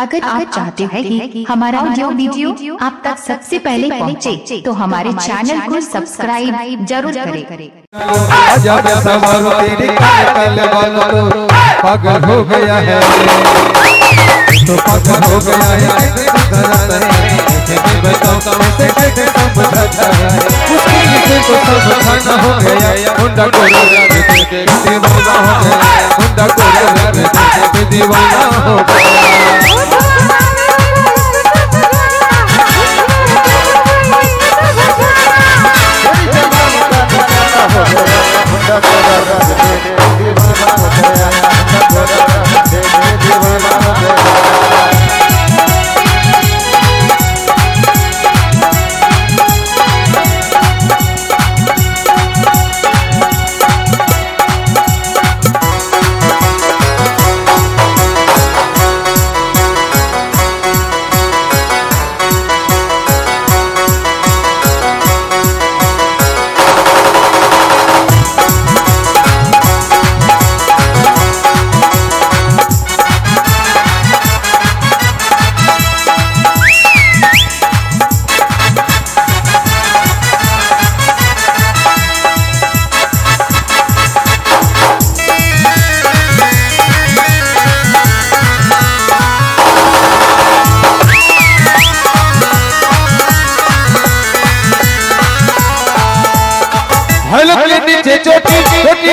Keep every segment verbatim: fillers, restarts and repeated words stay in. अगर आप चाहते हैं कि हमारा ऑडियो वीडियो आप तक सबसे पहले पहुंचे, तो हमारे चैनल को सब्सक्राइब जरूर करें। आजा सवारो तेरी कायल वालों तो पागल हो गया है, तो पागल हो गया है। दीवाना चोटी चोटी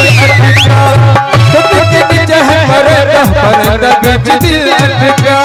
अटका चोटी के नीचे है हर पर दग बिजली अटका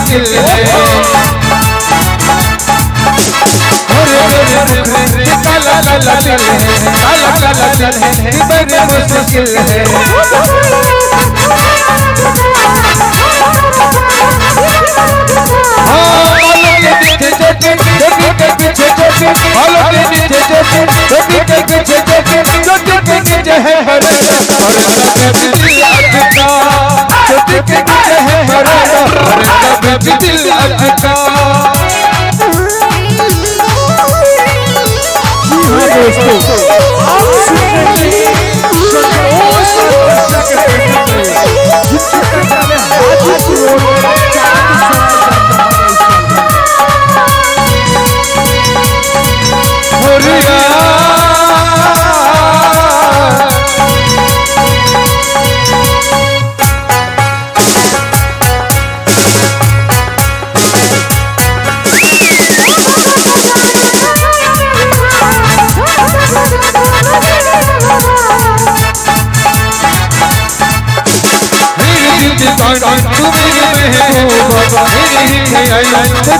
दिल है अरे मेरे मुख में काला काला दिल है काला काला दिल है मेरे मुश्किल है दिल अटका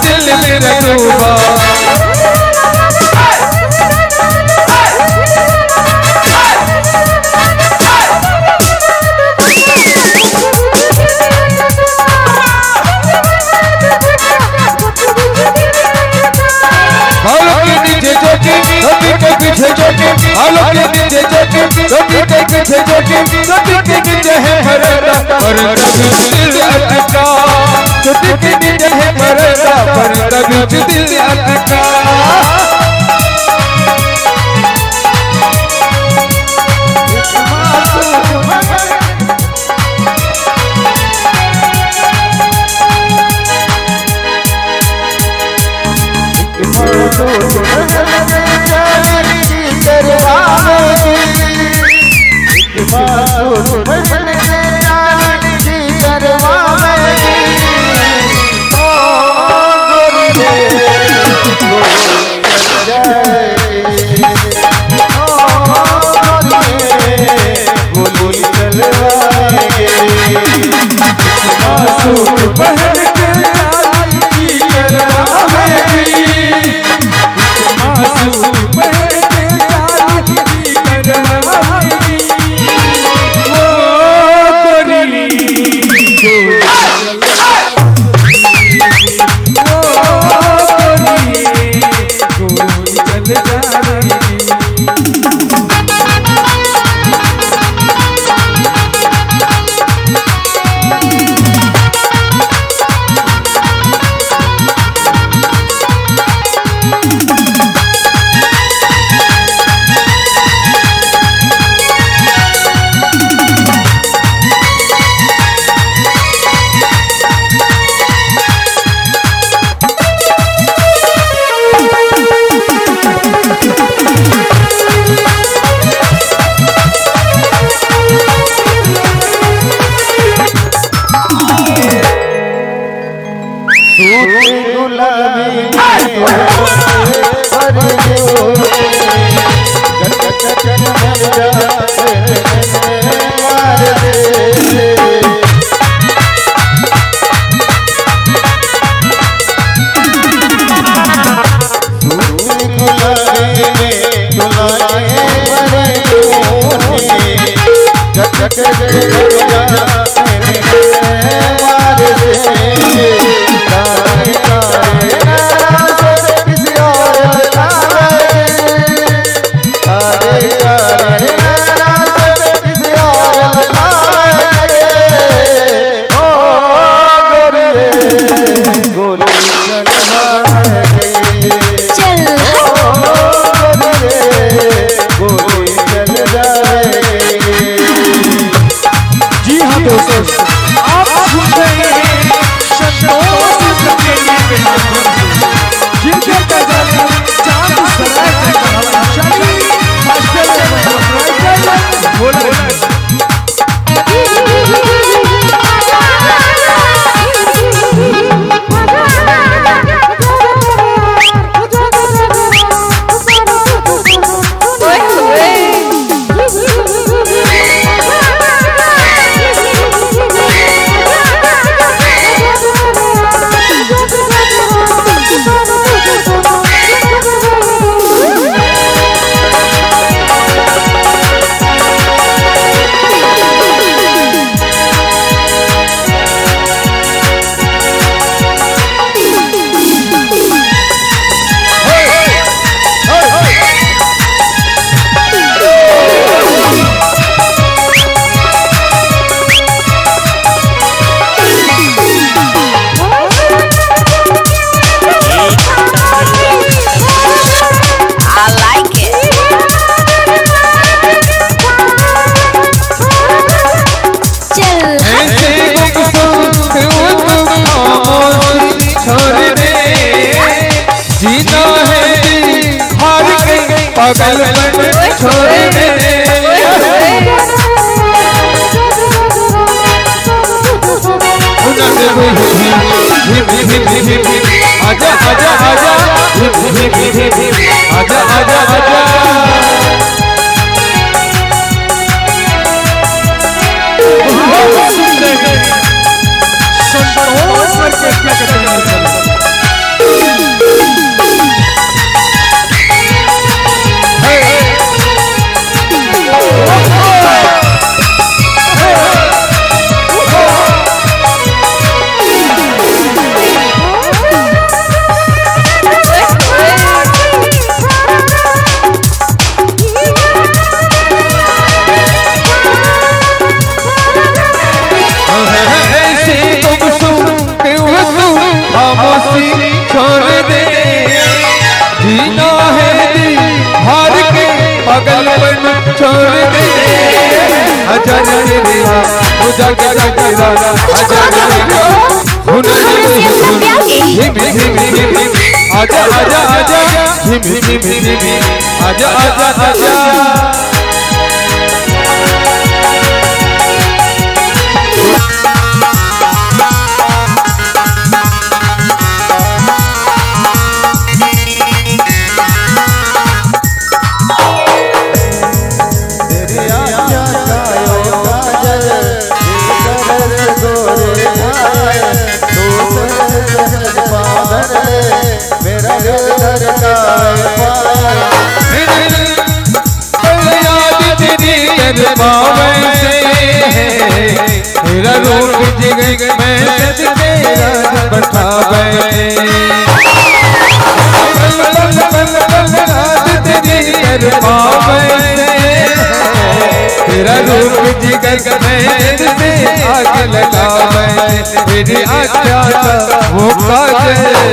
दिल मेरा डूबा दिल अटका तेरे आजा आजा आजा पावन से तेरा रूप जग में सज तेरा बसावे बल बल बल बल रात तेरी हर पावन से तेरा रूप जग में सज तेरा आग लगावे मेरी आख्या वो काज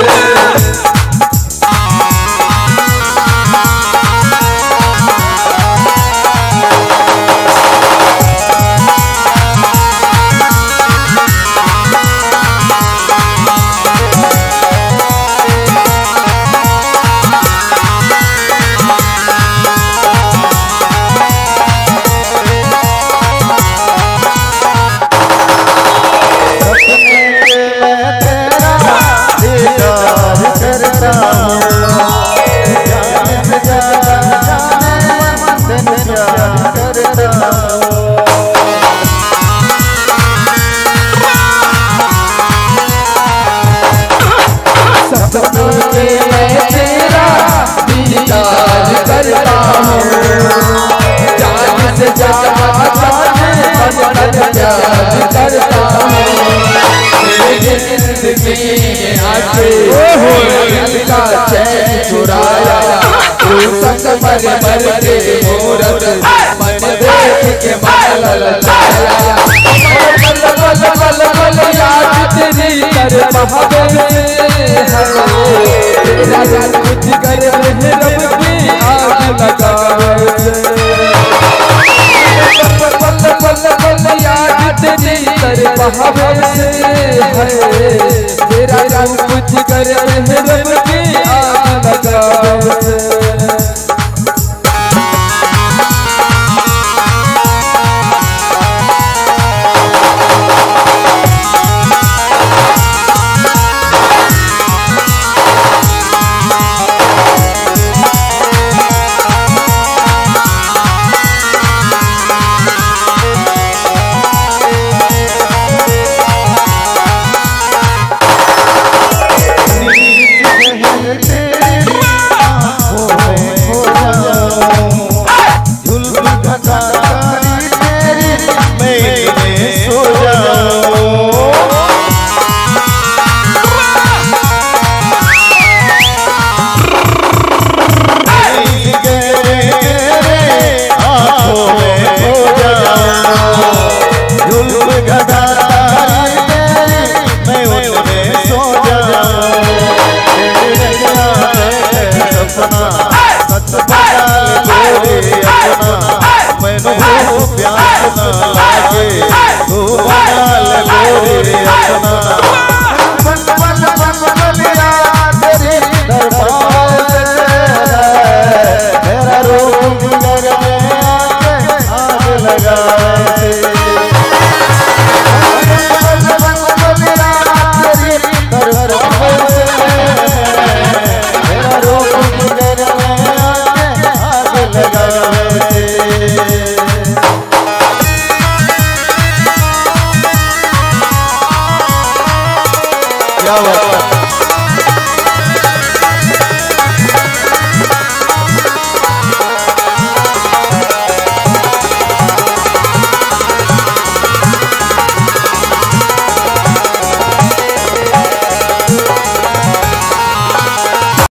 Bravo.